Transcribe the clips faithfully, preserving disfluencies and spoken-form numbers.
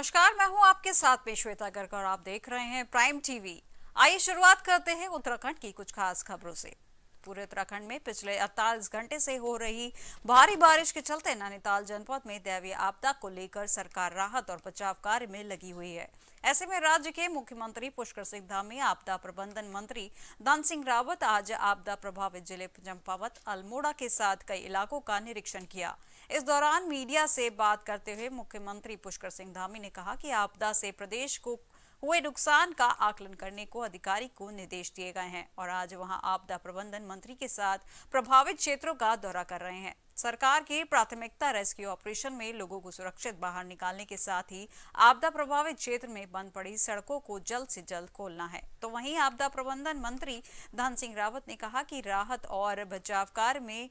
नमस्कार, मैं हूं आपके साथ में श्वेता गर्ग और आप देख रहे हैं प्राइम टीवी। आइए शुरुआत करते हैं उत्तराखंड की कुछ खास खबरों से। पूरे उत्तराखंड में पिछले अड़तालीस घंटे से हो रही भारी बारिश के चलते नैनीताल जनपद में दैवीय आपदा को लेकर सरकार राहत और बचाव कार्य में लगी हुई है। ऐसे में राज्य के मुख्यमंत्री पुष्कर सिंह धामी, आपदा प्रबंधन मंत्री धन सिंह रावत आज आपदा प्रभावित जिले चम्पावत, अल्मोड़ा के साथ कई इलाकों का निरीक्षण किया। इस दौरान मीडिया से बात करते हुए मुख्यमंत्री पुष्कर सिंह धामी ने कहा कि आपदा से प्रदेश को हुए नुकसान का आकलन करने को अधिकारी को निर्देश दिए गए हैं और आज वहां आपदा प्रबंधन मंत्री के साथ प्रभावित क्षेत्रों का दौरा कर रहे हैं। सरकार की प्राथमिकता रेस्क्यू ऑपरेशन में लोगों को सुरक्षित बाहर निकालने के साथ ही आपदा प्रभावित क्षेत्र में बंद पड़ी सड़कों को जल्द से जल्द खोलना है। तो वहीं आपदा प्रबंधन मंत्री धन सिंह रावत ने कहा कि राहत और बचाव कार्य में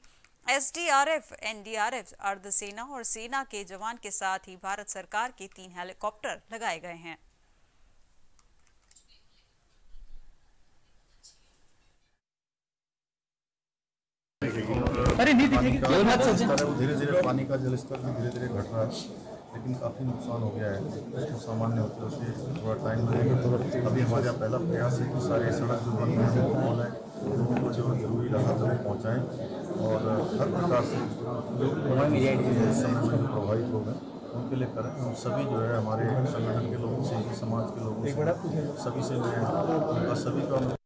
S D R F, N D R F, अर्धसेना और सेना के जवान के साथ ही भारत सरकार के तीन हेलीकॉप्टर लगाए गए हैं। अरे नहीं दिखेगी। धीरे धीरे पानी का जलस्तर भी धीरे धीरे घट रहा है, लेकिन काफी नुकसान हो गया है। इसको सामान्य होते हुए थोड़ा टाइम लगेगा। अभी हमारा पहला प्रयास है कि सारे सड़क जो बन रहे हैं वो है लोगों को जो जरूरी राहत है पहुँचाएँ और हर प्रकार से प्रभावित हो गए उनके लिए करें। हम सभी जो है हमारे संगठन के लोगों से, समाज के लोगों से, सभी से मिले सभी का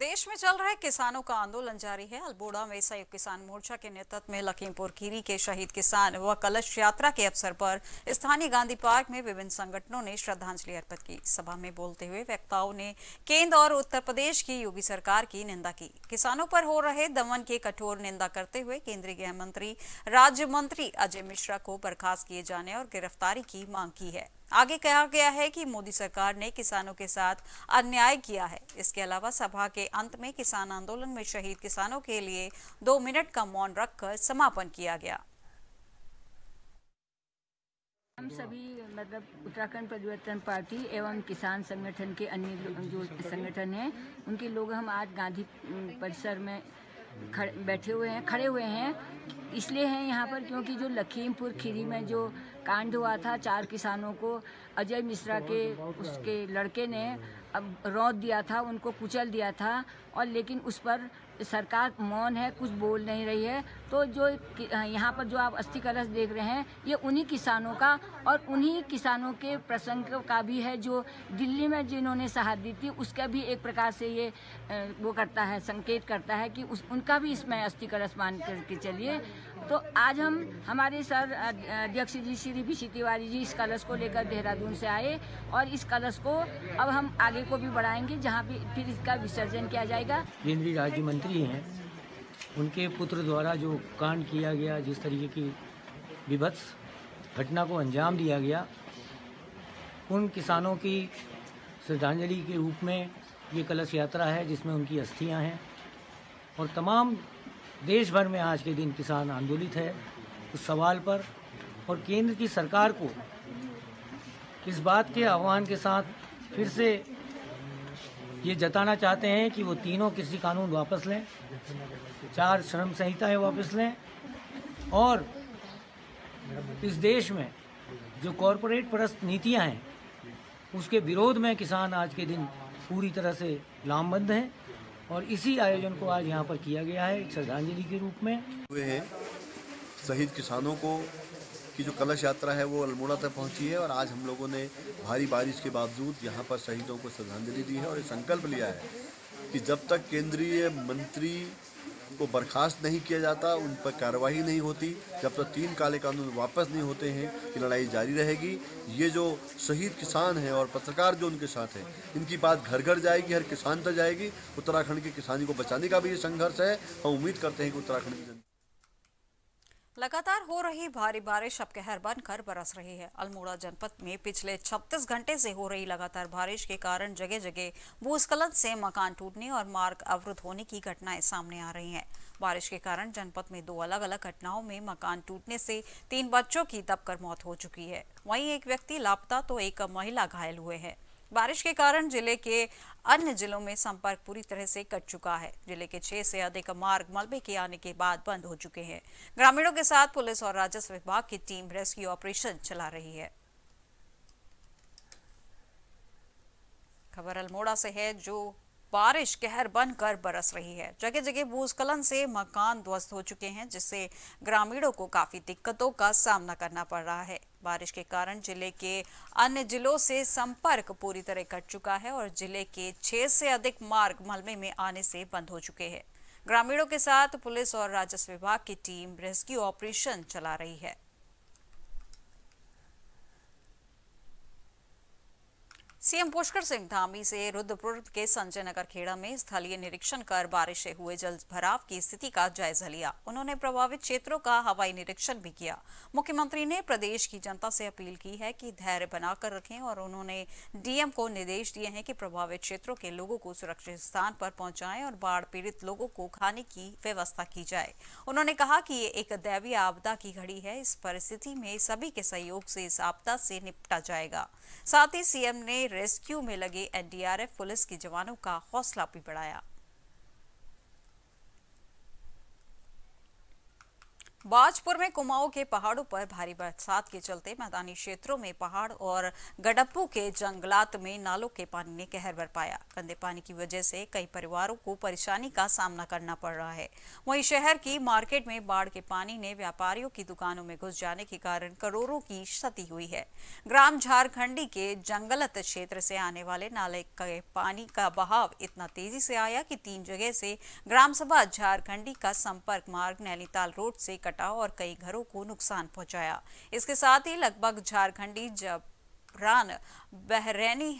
देश में चल रहे किसानों का आंदोलन जारी है। अल्मोड़ा में संयुक्त किसान मोर्चा के नेतृत्व में लखीमपुर खीरी के शहीद किसान व कलश यात्रा के अवसर पर स्थानीय गांधी पार्क में विभिन्न संगठनों ने श्रद्धांजलि अर्पित की। सभा में बोलते हुए वक्ताओं ने केंद्र और उत्तर प्रदेश की योगी सरकार की निंदा की। किसानों पर हो रहे दमन की कठोर निंदा करते हुए केंद्रीय गृह मंत्री राज्य मंत्री अजय मिश्रा को बर्खास्त किए जाने और गिरफ्तारी की मांग की है। आगे कहा गया है कि मोदी सरकार ने किसानों के साथ अन्याय किया है। इसके अलावा सभा के अंत में किसान आंदोलन में शहीद किसानों के लिए दो मिनट का मौन रखकर समापन किया गया। हम सभी मतलब उत्तराखंड परिवर्तन पार्टी एवं किसान संगठन के अन्य जो संगठन हैं उनके लोग हम आज गांधी परिसर में बैठे हुए हैं, खड़े हुए हैं। इसलिए हैं यहाँ पर क्योंकि जो लखीमपुर खीरी में जो कांड हुआ था, चार किसानों को अजय मिश्रा के उसके लड़के ने अब रौंद दिया था, उनको कुचल दिया था और लेकिन उस पर सरकार मौन है, कुछ बोल नहीं रही है। तो जो यहाँ पर जो आप अस्थि कलश देख रहे हैं ये उन्हीं किसानों का और उन्हीं किसानों के प्रसंग का भी है जो दिल्ली में जिन्होंने शहादत दी थी उसका भी एक प्रकार से ये वो करता है, संकेत करता है कि उस उनका भी इसमें अस्थि कलश मान करके चलिए। तो आज हम हमारे सर अध्यक्ष जी श्री बी सी तिवारी जी इस कलश को लेकर देहरादून से आए और इस कलश को अब हम आगे को भी बढ़ाएंगे जहाँ पे फिर इसका विसर्जन किया जाएगा। केंद्रीय राज्य मंत्री हैं, उनके पुत्र द्वारा जो कांड किया गया, जिस तरीके की विभत्स घटना को अंजाम दिया गया, उन किसानों की श्रद्धांजलि के रूप में ये कलश यात्रा है जिसमें उनकी अस्थियाँ हैं और तमाम देश भर में आज के दिन किसान आंदोलित है उस सवाल पर। और केंद्र की सरकार को इस बात के आह्वान के साथ फिर से ये जताना चाहते हैं कि वो तीनों कृषि कानून वापस लें, चार श्रम संहिताएं वापस लें और इस देश में जो कॉरपोरेट परस्त नीतियां हैं उसके विरोध में किसान आज के दिन पूरी तरह से लामबंद हैं। और इसी आयोजन को आज यहाँ पर किया गया है एक श्रद्धांजलि के रूप में हुए हैं। शहीद किसानों को की जो कलश यात्रा है वो अल्मोड़ा तक पहुँची है और आज हम लोगों ने भारी बारिश के बावजूद यहाँ पर शहीदों को श्रद्धांजलि दी है और ये संकल्प लिया है कि जब तक केंद्रीय मंत्री को बर्खास्त नहीं किया जाता, उन पर कार्रवाई नहीं होती, जब तक तीन काले कानून वापस नहीं होते हैं कि लड़ाई जारी रहेगी। ये जो शहीद किसान हैं और पत्रकार जो उनके साथ हैं, इनकी बात घर घर जाएगी, हर किसान तक जाएगी। उत्तराखंड के किसानी को बचाने का भी ये संघर्ष है। हम उम्मीद करते हैं कि उत्तराखंड की जनता। लगातार हो रही भारी बारिश अब कहर बनकर बरस रही है। अल्मोड़ा जनपद में पिछले छत्तीस घंटे से हो रही लगातार बारिश के कारण जगह जगह भूस्खलन से मकान टूटने और मार्ग अवरुद्ध होने की घटनाएं सामने आ रही हैं। बारिश के कारण जनपद में दो अलग अलग घटनाओं में मकान टूटने से तीन बच्चों की दबकर मौत हो चुकी है, वहीं एक व्यक्ति लापता तो एक महिला घायल हुए हैं। बारिश के कारण जिले के अन्य जिलों में संपर्क पूरी तरह से कट चुका है। जिले के छह से अधिक मार्ग मलबे के आने के बाद बंद हो चुके हैं। ग्रामीणों के साथ पुलिस और राजस्व विभाग की टीम रेस्क्यू ऑपरेशन चला रही है। खबर अल्मोड़ा से है, जो बारिश कहर बनकर बरस रही है। जगह जगह भूस्खलन से मकान ध्वस्त हो चुके हैं, जिससे ग्रामीणों को काफी दिक्कतों का सामना करना पड़ रहा है। बारिश के कारण जिले के अन्य जिलों से संपर्क पूरी तरह कट चुका है और जिले के छह से अधिक मार्ग मलबे में आने से बंद हो चुके हैं। ग्रामीणों के साथ पुलिस और राजस्व विभाग की टीम रेस्क्यू ऑपरेशन चला रही है। सीएम पुष्कर सिंह धामी से रुद्रपुर के संजय नगर खेड़ा में स्थलीय निरीक्षण कर बारिश से हुए जल भराव की स्थिति का जायजा लिया। उन्होंने प्रभावित क्षेत्रों का हवाई निरीक्षण भी किया। मुख्यमंत्री ने प्रदेश की जनता से अपील की है कि धैर्य बनाकर रखें और उन्होंने डीएम को निर्देश दिए हैं कि प्रभावित क्षेत्रों के लोगों को सुरक्षित स्थान पर पहुंचाएं और बाढ़ पीड़ित लोगों को खाने की व्यवस्था की जाए। उन्होंने कहा कि ये एक दैवीय आपदा की घड़ी है, इस परिस्थिति में सभी के सहयोग से इस आपदा से निपटा जाएगा। साथ ही सीएम ने रेस्क्यू में लगे एनडीआरएफ पुलिस के जवानों का हौसला भी बढ़ाया। बाजपुर में कुमाऊं के पहाड़ों पर भारी बरसात के चलते मैदानी क्षेत्रों में पहाड़ और गड़प्पू के जंगलात में नालों के पानी ने कहर बरपाया। गंदे पानी की वजह से कई परिवारों को परेशानी का सामना करना पड़ रहा है। वहीं शहर की मार्केट में बाढ़ के पानी ने व्यापारियों की दुकानों में घुस जाने के कारण करोड़ों की क्षति हुई है। ग्राम झारखंडी के जंगलत क्षेत्र से आने वाले नाले के पानी का बहाव इतना तेजी से आया कि तीन जगह से ग्राम सभा झारखंडी का संपर्क मार्ग नैनीताल रोड से और कई घरों को नुकसान पहुंचाया। इसके साथ ही लगभग झारखंडी जबरान बहरैनी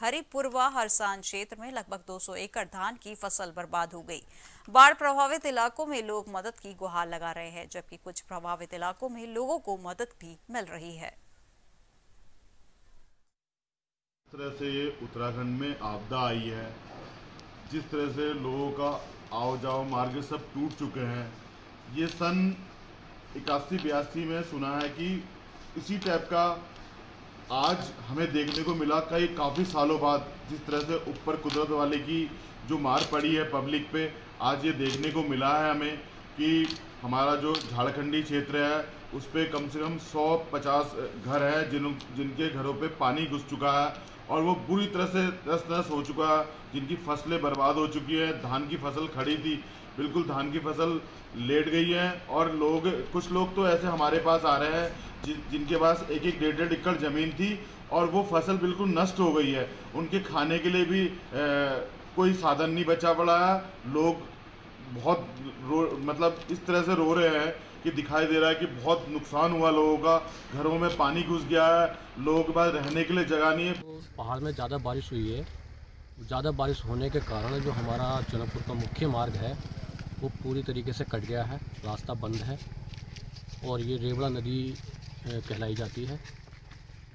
हरिपुरवा हरसान क्षेत्र में लगभग दो सौ एकड़ धान की फसल बर्बाद हो गई। बाढ़ प्रभावित इलाकों में लोग मदद की गुहार लगा रहे हैं, जबकि कुछ प्रभावित इलाकों में लोगों को मदद भी मिल रही है। इस तरह से उत्तराखंड में आपदा आई है, जिस तरह से लोगों का आओ जाओ मार्ग सब टूट चुके हैं। ये सन इक्यासी बयासी में सुना है कि इसी टाइप का आज हमें देखने को मिला। कई काफ़ी सालों बाद जिस तरह से ऊपर कुदरत वाले की जो मार पड़ी है पब्लिक पे, आज ये देखने को मिला है हमें कि हमारा जो झारखंडी क्षेत्र है उस पर कम से कम सौ पचास घर है जिन जिनके घरों पे पानी घुस चुका है और वो बुरी तरह से रस नस हो चुका है। जिनकी फसलें बर्बाद हो चुकी है, धान की फसल खड़ी थी, बिल्कुल धान की फसल लेट गई है। और लोग कुछ लोग तो ऐसे हमारे पास आ रहे हैं जि, जिनके पास एक एक डेढ़ डेढ़ एकड़ ज़मीन थी और वो फसल बिल्कुल नष्ट हो गई है। उनके खाने के लिए भी ए, कोई साधन नहीं बचा पड़ा है। लोग बहुत रो मतलब इस तरह से रो रहे हैं कि दिखाई दे रहा है कि बहुत नुकसान हुआ लोगों का, घरों में पानी घुस गया है, लोगों के पास रहने के लिए जगह नहीं है। तो पहाड़ में ज़्यादा बारिश हुई है, ज़्यादा बारिश होने के कारण जो हमारा जनकपुर का मुख्य मार्ग है वो पूरी तरीके से कट गया है, रास्ता बंद है। और ये रेवड़ा नदी कहलाई जाती है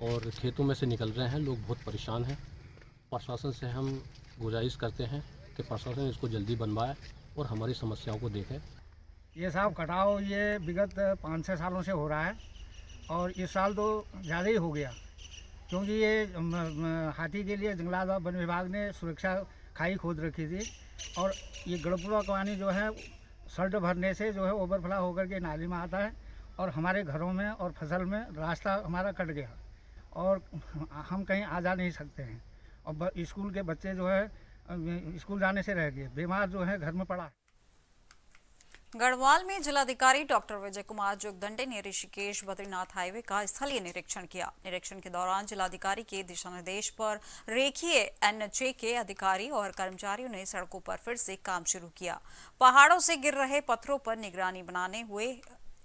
और खेतों में से निकल रहे हैं लोग, बहुत परेशान हैं। प्रशासन से हम गुजारिश करते हैं कि प्रशासन इसको जल्दी बनवाए और हमारी समस्याओं को देखें। ये साहब कटाव ये विगत पाँच छः सालों से हो रहा है और इस साल तो ज़्यादा ही हो गया, क्योंकि ये हाथी के लिए जंगलात वन विभाग ने सुरक्षा खाई खोद रखी थी और ये गड़पुरा पानी जो है सल्ट भरने से जो है ओवरफ्लो होकर के नाली में आता है और हमारे घरों में और फसल में रास्ता हमारा कट गया और हम कहीं आ जा नहीं सकते हैं। और स्कूल के बच्चे जो है स्कूल जाने से रह गए, बीमार जो है घर में पड़ा। गढ़वाल में जिलाधिकारी डॉक्टर विजय कुमार जोगदंडे ने ऋषिकेश बद्रीनाथ हाईवे का स्थलीय निरीक्षण किया। निरीक्षण के दौरान जिलाधिकारी के दिशा निर्देश पर रेखीय एनएचए के अधिकारी और कर्मचारियों ने सड़कों पर फिर से काम शुरू किया। पहाड़ों से गिर रहे पत्थरों पर निगरानी बनाने हुए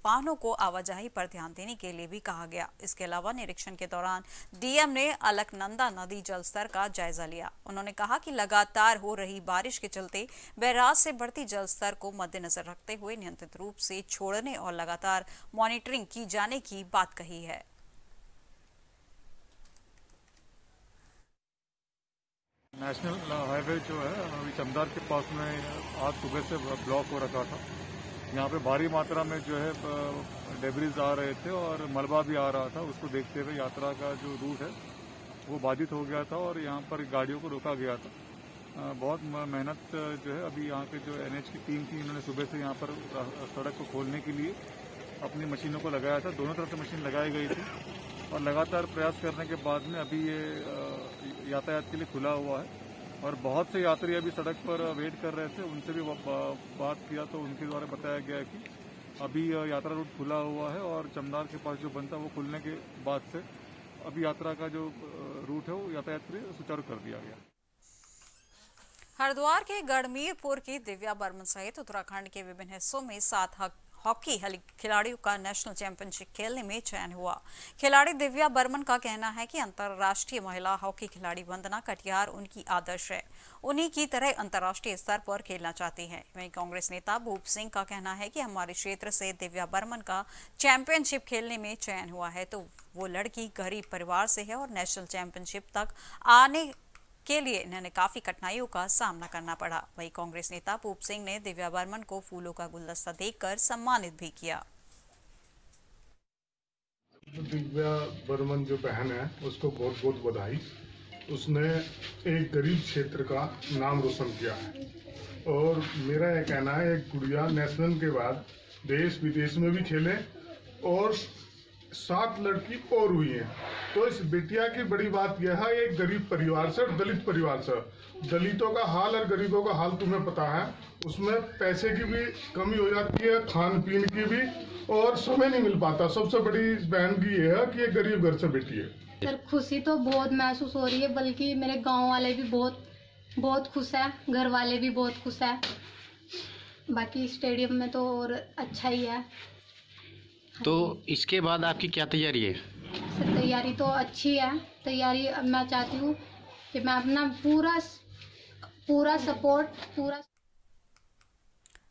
वाहनों को आवाजाही पर ध्यान देने के लिए भी कहा गया। इसके अलावा निरीक्षण के दौरान डीएम ने अलकनंदा नदी जलस्तर का जायजा लिया। उन्होंने कहा कि लगातार हो रही बारिश के चलते बैराज से बढ़ती जलस्तर को मद्देनजर रखते हुए नियंत्रित रूप से छोड़ने और लगातार मॉनिटरिंग की जाने की बात कही है। नेशनल हाईवे जो है चमदार के पास में आज सुबह से ब्लॉक हो रखा था। यहाँ पे भारी मात्रा में जो है डेब्रिज आ रहे थे और मलबा भी आ रहा था। उसको देखते हुए यात्रा का जो रूट है वो बाधित हो गया था और यहाँ पर गाड़ियों को रोका गया था। आ, बहुत मेहनत जो है अभी यहाँ के जो एनएच की टीम थी, इन्होंने सुबह से यहाँ पर सड़क को खोलने के लिए अपनी मशीनों को लगाया था। दोनों तरफ से मशीन लगाई गई थी और लगातार प्रयास करने के बाद में अभी ये यातायात के लिए खुला हुआ है। और बहुत से यात्री अभी सड़क पर वेट कर रहे थे, उनसे भी बात किया तो उनके द्वारा बताया गया कि अभी यात्रा रूट खुला हुआ है और चमदार के पास जो बनता है वो खुलने के बाद से अभी यात्रा का जो रूट है वो यातायात के लिए सुचारू कर दिया गया। हरिद्वार के गढ़मीरपुर की दिव्या बर्मन सहित उत्तराखंड के विभिन्न हिस्सों में सात हॉकी खिलाड़ियों का नेशनल चैंपियनशिप खेलने में चयन हुआ। खिलाड़ी दिव्या बर्मन का कहना है कि अंतर्राष्ट्रीय महिला हॉकी खिलाड़ी वंदना कटियार उनकी आदर्श है, उन्हीं की तरह अंतर्राष्ट्रीय स्तर पर खेलना चाहती हैं। वहीं कांग्रेस नेता भूप सिंह का कहना है कि हमारे क्षेत्र से दिव्या बर्मन का चैंपियनशिप खेलने में चयन हुआ है तो वो लड़की गरीब परिवार से है और नेशनल चैंपियनशिप तक आने के लिए इन्हें काफी कठिनाइयों का सामना करना पड़ा। वहीं कांग्रेस नेता भूप सिंह ने दिव्या बर्मन को फूलों का गुलदस्ता देकर सम्मानित भी किया। दिव्या बर्मन जो बहन है उसको बहुत बहुत बधाई। उसने एक गरीब क्षेत्र का नाम रोशन किया है और मेरा यह कहना है एक गुड़िया नेशनल के बाद देश विदेश में भी खेले और सात लड़की और हुई है। तो इस बेटिया की बड़ी बात यह है एक गरीब परिवार से, दलित परिवार से, दलितों का हाल और गरीबों का हाल तुम्हें पता है, उसमें पैसे की भी कमी हो जाती है, खान पीन की भी, और समय नहीं मिल पाता। सबसे बड़ी इस बहन की यह है कि ये गरीब घर से बेटी है। सर खुशी तो बहुत महसूस हो रही है, बल्कि मेरे गाँव वाले भी बहुत बहुत खुश है, घर वाले भी बहुत खुश है, बाकी स्टेडियम में तो और अच्छा ही है। तो इसके बाद आपकी क्या तैयारी है? सर तैयारी तो अच्छी है, तैयारी मैं चाहती हूँ कि मैं अपना पूरा पूरा सपोर्ट पूरा।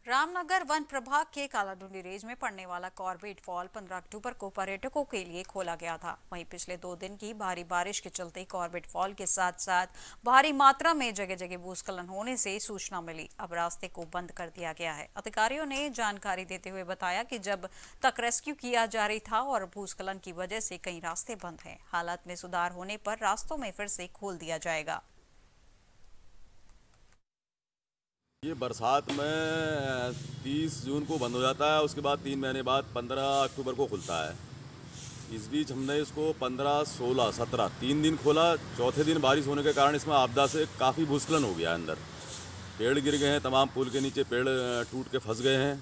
रामनगर वन प्रभाग के कालाढूंडी रेंज में पड़ने वाला कॉर्बेट फॉल पंद्रह अक्टूबर को पर्यटकों के लिए खोला गया था। वहीं पिछले दो दिन की भारी बारिश के चलते कॉर्बेट फॉल के साथ साथ भारी मात्रा में जगह जगह भूस्खलन होने से सूचना मिली। अब रास्ते को बंद कर दिया गया है। अधिकारियों ने जानकारी देते हुए बताया कि जब तक रेस्क्यू किया जा रही था और भूस्खलन की वजह से कई रास्ते बंद हैं। हालात में सुधार होने पर रास्तों में फिर से खोल दिया जाएगा। ये बरसात में तीस जून को बंद हो जाता है, उसके बाद तीन महीने बाद पंद्रह अक्टूबर को खुलता है। इस बीच हमने इसको पंद्रह, सोलह, सत्रह तीन दिन खोला। चौथे दिन बारिश होने के कारण इसमें आपदा से काफ़ी भूस्खलन हो गया। अंदर पेड़ गिर गए हैं, तमाम पुल के नीचे पेड़ टूट के फंस गए हैं।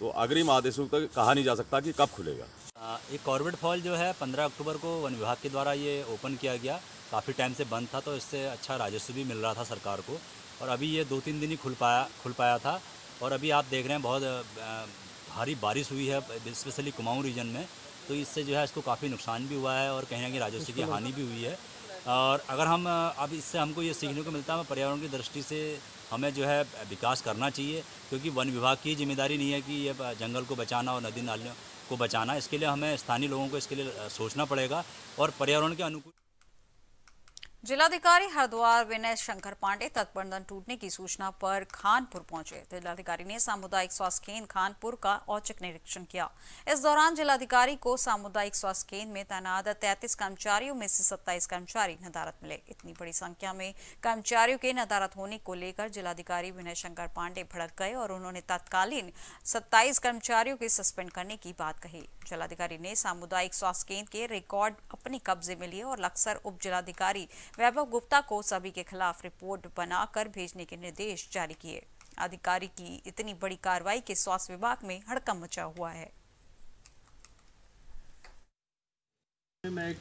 तो अग्रिम आदेशों तक कहा नहीं जा सकता कि कब खुलेगा। ये कॉर्बेट फॉल जो है पंद्रह अक्टूबर को वन विभाग के द्वारा ये ओपन किया गया। काफ़ी टाइम से बंद था तो इससे अच्छा राजस्व भी मिल रहा था सरकार को, और अभी ये दो तीन दिन ही खुल पाया खुल पाया था। और अभी आप देख रहे हैं बहुत भारी बारिश हुई है स्पेशली कुमाऊं रीजन में, तो इससे जो है इसको काफ़ी नुकसान भी हुआ है और कहीं ना कहीं राजस्व की हानि भी हुई है। और अगर हम अब इससे हमको ये सीखने को मिलता है पर्यावरण की दृष्टि से हमें जो है विकास करना चाहिए, क्योंकि वन विभाग की जिम्मेदारी नहीं है कि ये जंगल को बचाना और नदी नालों को बचाना। इसके लिए हमें स्थानीय लोगों को इसके लिए सोचना पड़ेगा और पर्यावरण के अनुकूल। जिलाधिकारी हरिद्वार विनय शंकर पांडे तटबंधन टूटने की सूचना पर खानपुर पहुंचे। जिलाधिकारी ने सामुदायिक स्वास्थ्य केंद्र खानपुर का औचक निरीक्षण किया। इस दौरान जिलाधिकारी को सामुदायिक स्वास्थ्य केंद्र में तैनात तैंतीस कर्मचारियों में से सत्ताईस कर्मचारी नदारत मिले। इतनी बड़ी संख्या में कर्मचारियों के नदारत होने को लेकर जिलाधिकारी विनय शंकर पांडे भड़क गए और उन्होंने तत्कालीन सत्ताईस कर्मचारियों के सस्पेंड करने की बात कही। जिलाधिकारी ने सामुदायिक स्वास्थ्य केंद्र के रिकॉर्ड अपने कब्जे में लिए और लक्सर उप जिलाधिकारी वैभव गुप्ता को सभी के खिलाफ रिपोर्ट बनाकर भेजने के निर्देश जारी किए। अधिकारी की इतनी बड़ी कार्रवाई के स्वास्थ्य विभाग में हड़कंप मचा हुआ है। मैं एक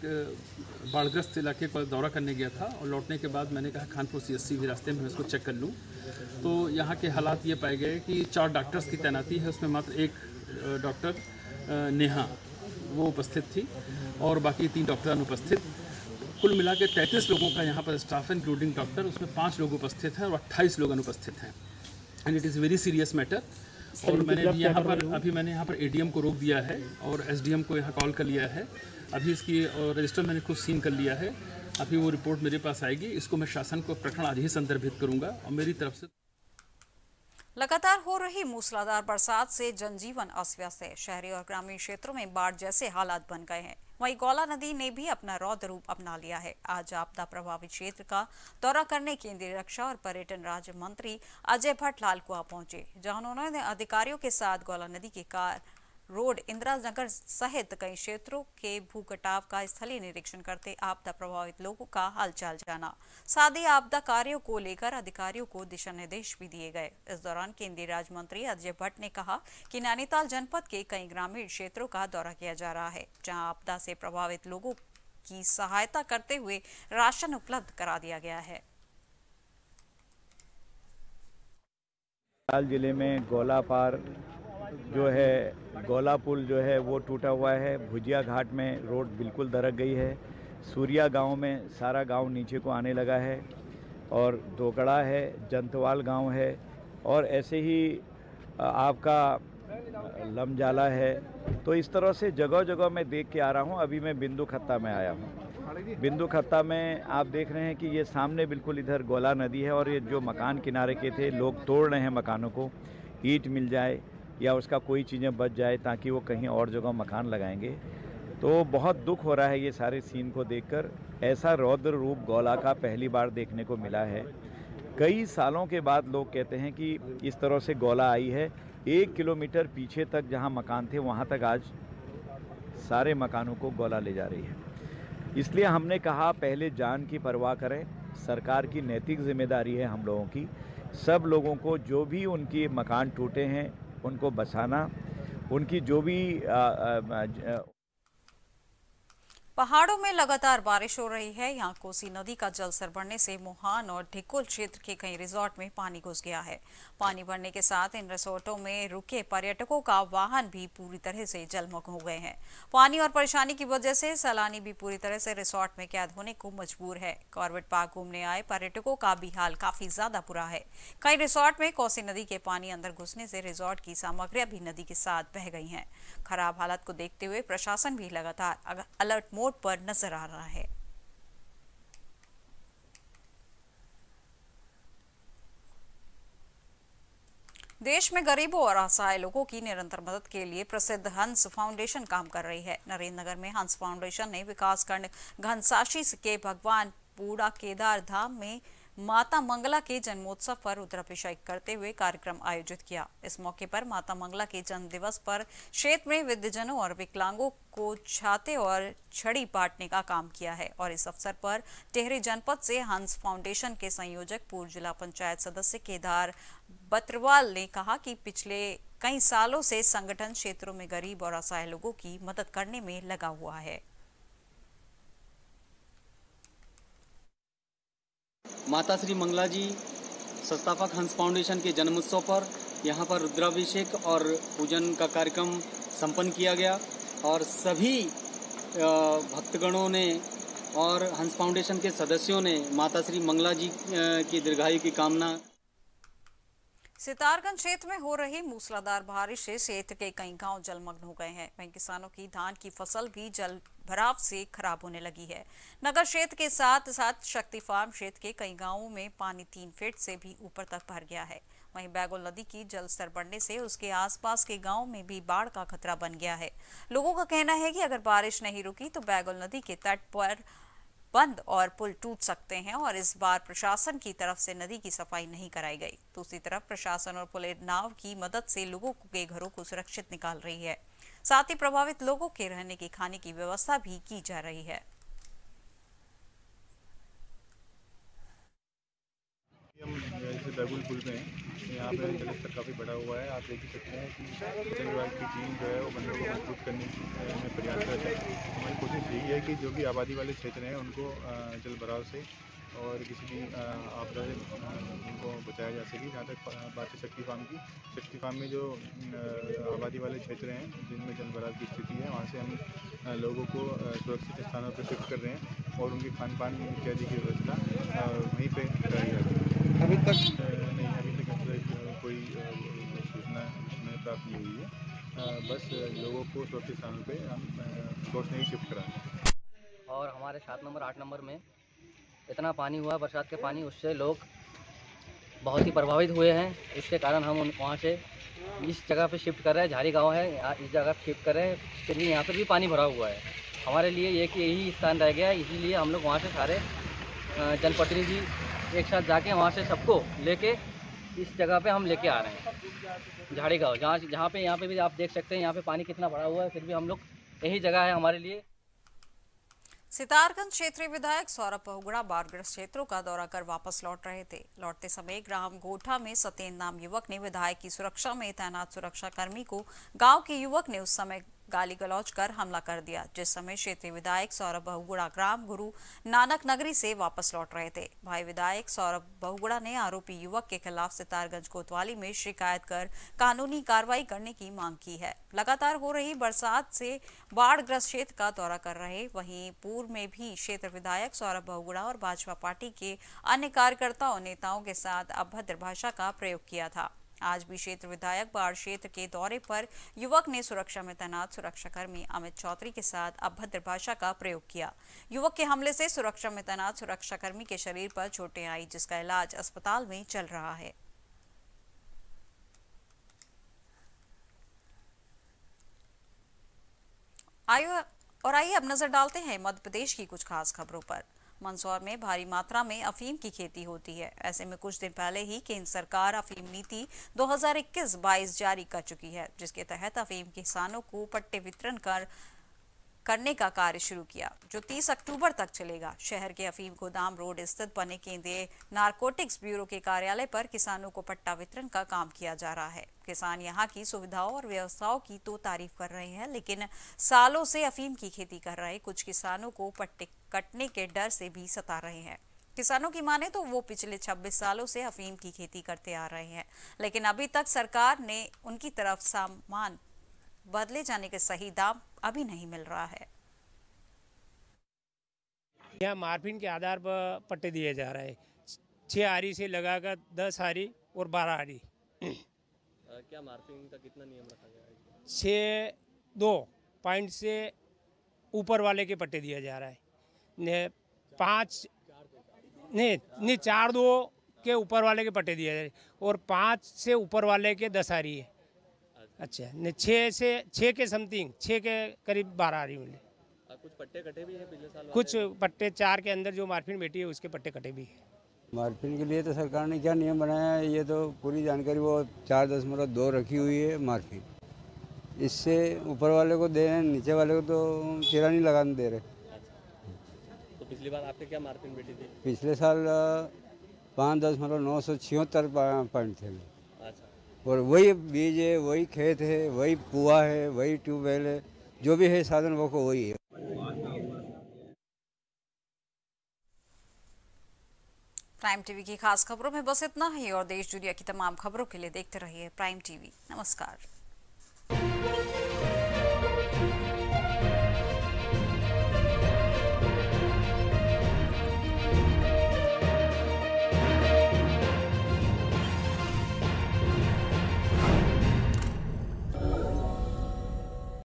बाढ़ग्रस्त इलाके पर दौरा करने गया था और लौटने के बाद मैंने कहा खानपुर सीएससी भी रास्ते में उसको चेक कर लूँ, तो यहाँ के हालात ये पाए गए कि चार डॉक्टर्स की तैनाती है, उसमें मात्र एक डॉक्टर नेहा वो उपस्थित थी और बाकी तीन डॉक्टर अनुपस्थित। कुल मिला के तैंतीस लोगों का यहाँ पर स्टाफ इंक्लूडिंग डॉक्टर, उसमें पाँच लोग उपस्थित हैं और अट्ठाईस लोग अनुपस्थित हैं। And it is very serious matter. और मैंने यहाँ पर अभी मैंने यहाँ पर एडीएम को रोक दिया है और एसडीएम को यहाँ कॉल कर लिया है। अभी इसकी रजिस्टर मैंने खुद सीन कर लिया है, अभी वो रिपोर्ट मेरे पास आएगी। इसको मैं शासन को प्रकरण आदि संदर्भित करूँगा और मेरी तरफ से। लगातार हो रही मूसलाधार बरसात से जनजीवन अस्त व्यस्त है। शहरी और ग्रामीण क्षेत्रों में बाढ़ जैसे हालात बन गए हैं। वहीं गोला नदी ने भी अपना रौद्र रूप अपना लिया है। आज आपदा प्रभावित क्षेत्र का दौरा करने केंद्रीय रक्षा और पर्यटन राज्य मंत्री अजय भट्ट लालकुआ पहुंचे, जहां उन्होंने अधिकारियों के साथ गोला नदी के कार रोड इंदिरा नगर सहित कई क्षेत्रों के भूकटाव का स्थलीय निरीक्षण करते आपदा प्रभावित लोगों का हालचाल जाना। साथ ही आपदा कार्यों को लेकर अधिकारियों को दिशा निर्देश भी दिए गए। इस दौरान केंद्रीय राज्य मंत्री अजय भट्ट ने कहा कि नैनीताल जनपद के कई ग्रामीण क्षेत्रों का दौरा किया जा रहा है, जहां आपदा से प्रभावित लोगों की सहायता करते हुए राशन उपलब्ध करा दिया गया है। नैनीताल जिले में गोला पार जो है गोला पुल जो है वो टूटा हुआ है, भुजिया घाट में रोड बिल्कुल दरक गई है, सूर्या गांव में सारा गांव नीचे को आने लगा है और दोगड़ा है, जंतवाल गांव है और ऐसे ही आपका लमजाला है। तो इस तरह से जगह जगह मैं देख के आ रहा हूं। अभी मैं बिंदु खत्ता में आया हूं। बिंदु खत्ता में आप देख रहे हैं कि ये सामने बिल्कुल इधर गोला नदी है और ये जो मकान किनारे के थे लोग तोड़ रहे हैं मकानों को, ईंट मिल जाए या उसका कोई चीज़ें बच जाए ताकि वो कहीं और जगह मकान लगाएंगे। तो बहुत दुख हो रहा है ये सारे सीन को देखकर। ऐसा रौद्र रूप गोला का पहली बार देखने को मिला है। कई सालों के बाद लोग कहते हैं कि इस तरह से गोला आई है। एक किलोमीटर पीछे तक जहां मकान थे वहां तक आज सारे मकानों को गोला ले जा रही है। इसलिए हमने कहा पहले जान की परवाह करें। सरकार की नैतिक जिम्मेदारी है हम लोगों की, सब लोगों को जो भी उनके मकान टूटे हैं उनको बचाना, उनकी जो भी आ, आ, आ, पहाड़ों में लगातार बारिश हो रही है। यहाँ कोसी नदी का जलस्तर बढ़ने से मोहान और ढिकुल क्षेत्र के कई रिजॉर्ट में पानी घुस गया है। पानी बढ़ने के साथ इन रिसोर्टों में रुके पर्यटकों का वाहन भी पूरी तरह से जलमग्न हो गए हैं। पानी और परेशानी की वजह से सैलानी भी पूरी तरह से रिसोर्ट में कैद होने को मजबूर है। कॉर्बेट पार्क घूमने आए पर्यटकों का भी हाल काफी ज्यादा बुरा है। कई रिसोर्ट में कोसी नदी के पानी अंदर घुसने से रिसोर्ट की सामग्रियां भी नदी के साथ बह गई है। खराब हालत को देखते हुए प्रशासन भी लगातार अलर्ट मोड पर नजर आ रहा है। देश में गरीबों और असहाय लोगों की निरंतर मदद के लिए प्रसिद्ध हंस फाउंडेशन काम कर रही है। नरेंद्रनगर में हंस फाउंडेशन ने विकासखंड घनसाशी के भगवान पूरा केदार धाम में माता मंगला के जन्मोत्सव पर रुद्राभिषेक करते हुए कार्यक्रम आयोजित किया। इस मौके पर माता मंगला के जन्म दिवस पर क्षेत्र में वृद्धजनों और विकलांगों को छाते और छड़ी बांटने का काम किया है। और इस अवसर पर टिहरी जनपद से हंस फाउंडेशन के संयोजक पूर्व जिला पंचायत सदस्य केदार बत्रवाल ने कहा कि पिछले कई सालों से संगठन क्षेत्रों में गरीब और असहाय लोगों की मदद करने में लगा हुआ है। माता श्री मंगला जी संस्थापक हंस फाउंडेशन के जन्मोत्सव पर यहाँ पर रुद्राभिषेक और पूजन का कार्यक्रम संपन्न किया गया और सभी भक्तगणों ने और हंस फाउंडेशन के सदस्यों ने माता श्री मंगला जी की दीर्घायु की कामना। सितारगंज क्षेत्र में हो रही मूसलाधार बारिश से क्षेत्र के कई गांव जलमग्न हो गए हैं। वहीं किसानों की धान की फसल भी जल भराव से खराब होने लगी है। नगर क्षेत्र के साथ साथ शक्ति फार्म क्षेत्र के कई गांवों में पानी तीन फीट से भी ऊपर तक भर गया है। वहीं बैगुल नदी की जलस्तर बढ़ने से उसके आसपास के गांवों में भी बाढ़ का खतरा बन गया है। लोगों का कहना है कि अगर बारिश नहीं रुकी तो बैगुल नदी के तट पर बंद और पुल टूट सकते हैं और इस बार प्रशासन की तरफ से नदी की सफाई नहीं कराई गई। दूसरी तरफ प्रशासन और पुलिस नाव की मदद से लोगों के घरों को सुरक्षित निकाल रही है, साथ ही प्रभावित लोगों के रहने की खाने की व्यवस्था भी की जा रही है। हम जैसे बैगुल पुल में यहाँ पे जलस्तर काफ़ी बढ़ा हुआ है। आप देख ही सकते हैं कि जल विभाग की टीम जो है वो बंदों को मजबूत करने में प्रयासरत है। हमारी कोशिश यही है कि जो भी आबादी वाले क्षेत्र हैं उनको जल भराव से और किसी भी आपदा से उनको बचाया जा सके। जहाँ तक बात है शक्ति फार्म की, शक्ति फार्म में जो आबादी वाले क्षेत्र हैं जिनमें जल भराव की स्थिति है वहाँ से हम लोगों को सुरक्षित स्थानों पर शिफ्ट कर रहे हैं और उनकी खान पान इत्यादि की व्यवस्था वहीं पर कराई जा रही है। अभी तक नहीं, अभी तक कोई सूचना हमें प्राप्त नहीं हुई है। बस लोगों को सुरक्षित स्थानों पे हम कोसने शिफ्ट करा रहे और हमारे सात नंबर आठ नंबर में इतना पानी हुआ बरसात के पानी, उससे लोग बहुत ही प्रभावित हुए हैं। इसके कारण हम वहाँ से इस जगह पे शिफ्ट कर रहे हैं। झारी गांव है, इस जगह पर शिफ्ट कर रहे हैं। यहाँ पर भी पानी भरा हुआ है। हमारे लिए एक यही स्थान रह गया है, इसीलिए हम लोग वहाँ से सारे जनप्रतिनिधि एक साथ जाके वहाँ से सबको लेके इस जगह पे हम लेके आ रहे हैं झाड़ी गाँव, जहाँ जहाँ पे यहाँ पे भी आप देख सकते हैं यहाँ पे पानी कितना भरा हुआ है, फिर भी हम लोग यही जगह है हमारे लिए। सितारगंज क्षेत्रीय विधायक सौरभ बहुगुणा बाढ़ग्रस्त क्षेत्रों का दौरा कर वापस लौट रहे थे। लौटते समय ग्राम गोठा में सत्येंद्र नाम युवक ने विधायक की सुरक्षा में तैनात सुरक्षा कर्मी को गांव के युवक ने उस समय गाली गलौज कर हमला कर दिया, जिस समय क्षेत्रीय विधायक सौरभ बहुगुणा ग्राम गुरु नानक नगरी से वापस लौट रहे थे। भाई विधायक सौरभ बहुगुणा ने आरोपी युवक के खिलाफ सितारगंज कोतवाली में शिकायत कर कानूनी कार्रवाई करने की मांग की है। लगातार हो रही बरसात से बाढ़ग्रस्त क्षेत्र का दौरा कर रहे, वहीं पूर्व में भी क्षेत्र विधायक सौरभ बहुगुणा और भाजपा पार्टी के अन्य कार्यकर्ताओं नेताओं के साथ अभद्र भाषा का प्रयोग किया था। आज भी क्षेत्र विधायक बाढ़ क्षेत्र के दौरे पर युवक ने सुरक्षा में तैनात सुरक्षाकर्मी अमित चौधरी के साथ अभद्र भाषा का प्रयोग किया। युवक के हमले से सुरक्षा में तैनात सुरक्षाकर्मी के शरीर पर चोटें आई, जिसका इलाज अस्पताल में चल रहा है। और आइए अब नजर डालते हैं मध्य प्रदेश की कुछ खास खबरों पर। मंदसौर में भारी मात्रा में अफीम की खेती होती है। ऐसे में कुछ दिन पहले ही केंद्र सरकार अफीम नीति दो हज़ार इक्कीस बाईस जारी कर चुकी है, जिसके तहत अफीम किसानों को पट्टे वितरण कर करने का कार्य शुरू किया, जो तीस अक्टूबर तक चलेगा। शहर के अफीम गोदाम रोड स्थित बने केंद्रीय नारकोटिक्स ब्यूरो के कार्यालय पर किसानों को पट्टा वितरण का काम किया जा रहा है। किसान यहां की सुविधाओं और व्यवस्थाओं की तो तारीफ कर रहे हैं, लेकिन सालों से अफीम की खेती कर रहे कुछ किसानों को पट्टे कटने के डर से भी सता रहे हैं। किसानों की माने तो वो पिछले छब्बीस सालों से अफीम की खेती करते आ रहे हैं, लेकिन अभी तक सरकार ने उनकी तरफ सामान बदले जाने के सही दाम अभी नहीं मिल रहा है। यहाँ मार्फिन के आधार पर पट्टे दिए जा रहे हैं, छह हारी से लगाकर दस हारी और बारह हारी। क्या मार्फिन का कितना नियम रखा गया है? छः दो पॉइंट से ऊपर वाले के पट्टे दिया जा रहा है, ने पाँच नहीं नहीं चार दो के ऊपर वाले के पट्टे दिए जा रहे हैं और पाँच से ऊपर वाले के दस हारी है। अच्छा, ने छः से छः के समथिंग छः के करीब बारह हारी मिले। कुछ पट्टे कटे भी हैं पिछले साल, कुछ पट्टे चार के अंदर जो मार्फिन बैठी है उसके पट्टे कटे भी हैं। मार्फिन के लिए तो सरकार ने क्या नियम बनाया है ये तो पूरी जानकारी वो चार दशमलव दो रखी हुई है मार्फिन, इससे ऊपर वाले को दे रहे हैं, नीचे वाले को तो चिरा नहीं लगाने दे रहे। तो पिछली बार आपके क्या मार्फिन बैठी थी? पिछले साल पाँच दशमलव नौ सौ छिहत्तर पॉइंट थे और वही बीज है, वही खेत है, वही कुआ है, वही ट्यूबवेल है, जो भी है साधन वो को वही है। प्राइम टीवी की खास खबरों में बस इतना ही और देश दुनिया की तमाम खबरों के लिए देखते रहिए प्राइम टीवी। नमस्कार।